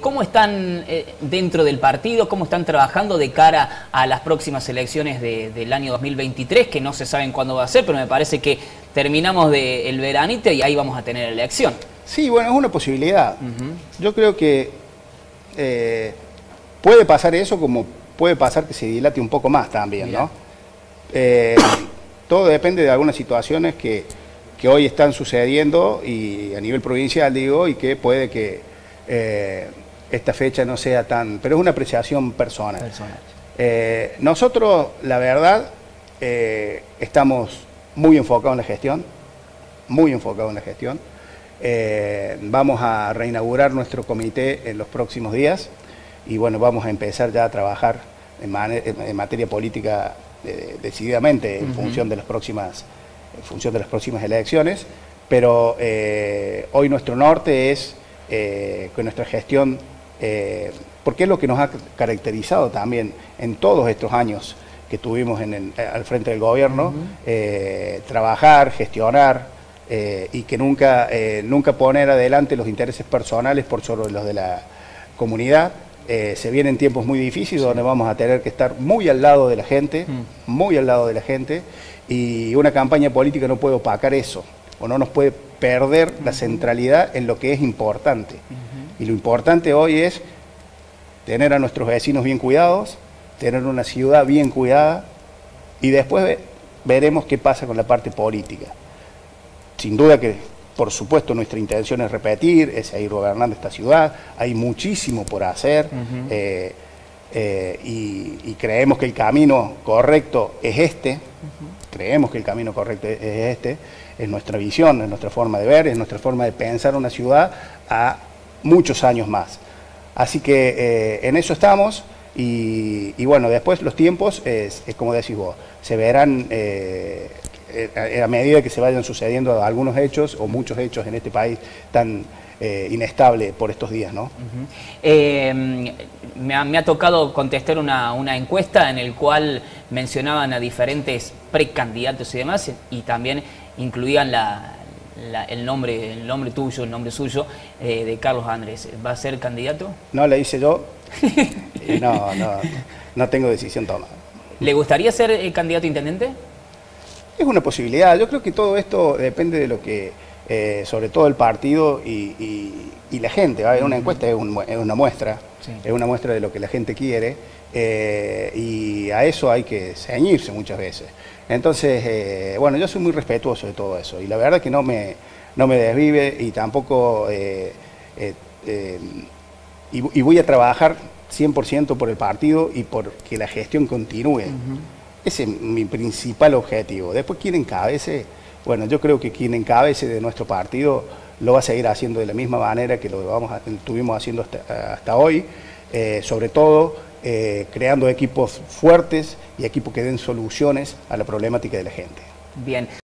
¿Cómo están dentro del partido? ¿Cómo están trabajando de cara a las próximas elecciones del año 2023? Que no se saben cuándo va a ser, pero me parece que terminamos el veranito y ahí vamos a tener elección. Sí, bueno, es una posibilidad. Yo creo que puede pasar eso, como puede pasar que se dilate un poco más también, mirá, ¿no? Todo depende de algunas situaciones que hoy están sucediendo y a nivel provincial, digo, y que puede que esta fecha no sea tan... Pero es una apreciación personal. Nosotros, la verdad, estamos muy enfocados en la gestión, vamos a reinaugurar nuestro comité en los próximos días y bueno, vamos a empezar ya a trabajar en materia política decididamente en función de las próximas elecciones, pero hoy nuestro norte es con nuestra gestión, porque es lo que nos ha caracterizado también en todos estos años que tuvimos al frente del gobierno, trabajar, gestionar, y que nunca poner adelante los intereses personales por sobre los de la comunidad. Se vienen tiempos muy difíciles donde vamos a tener que estar muy al lado de la gente, y una campaña política no puede opacar eso, o no nos puede perder la centralidad en lo que es importante. Y lo importante hoy es tener a nuestros vecinos bien cuidados, tener una ciudad bien cuidada, y después veremos qué pasa con la parte política. Sin duda que, por supuesto, nuestra intención es repetir, es seguir gobernando esta ciudad, hay muchísimo por hacer, y creemos que el camino correcto es este, es nuestra visión, es nuestra forma de ver, es nuestra forma de pensar una ciudad a muchos años más. Así que en eso estamos, y bueno, después los tiempos, es como decís vos, se verán... a medida que se vayan sucediendo algunos hechos o muchos hechos en este país tan inestable por estos días, ¿no? Me ha tocado contestar una encuesta en el cual mencionaban a diferentes precandidatos y demás, y también incluían el nombre tuyo, el nombre suyo, de Carlos Andrés. ¿Va a ser candidato? No, le hice yo. No tengo decisión tomada. ¿Le gustaría ser el candidato a intendente? Es una posibilidad. Yo creo que todo esto depende de lo que, sobre todo el partido y la gente. ¿Vale? Una encuesta es una muestra, es una muestra de lo que la gente quiere, y a eso hay que ceñirse muchas veces. Entonces, bueno, yo soy muy respetuoso de todo eso, y la verdad es que no me desvive, y tampoco... y voy a trabajar 100% por el partido y por que la gestión continúe. Ese es mi principal objetivo. Después, quien encabece, bueno, yo creo que quien encabece de nuestro partido lo va a seguir haciendo de la misma manera que estuvimos haciendo hasta hoy, sobre todo creando equipos fuertes y equipos que den soluciones a la problemática de la gente. Bien.